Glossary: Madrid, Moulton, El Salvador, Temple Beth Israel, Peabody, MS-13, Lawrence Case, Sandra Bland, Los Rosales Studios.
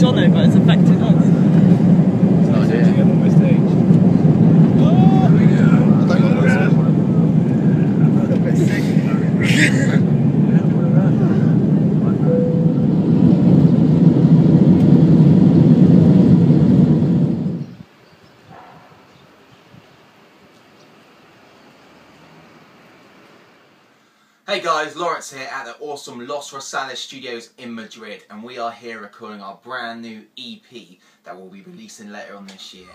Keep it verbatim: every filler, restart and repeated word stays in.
Jono, but it's affected us. It's not here. Yeah. On my stage. Oh, yeah. I don't want to yeah. I'm a bit sick. Hey guys, Lawrence here at the awesome Los Rosales Studios in Madrid, and we are here recording our brand new E P that we'll be releasing later on this year.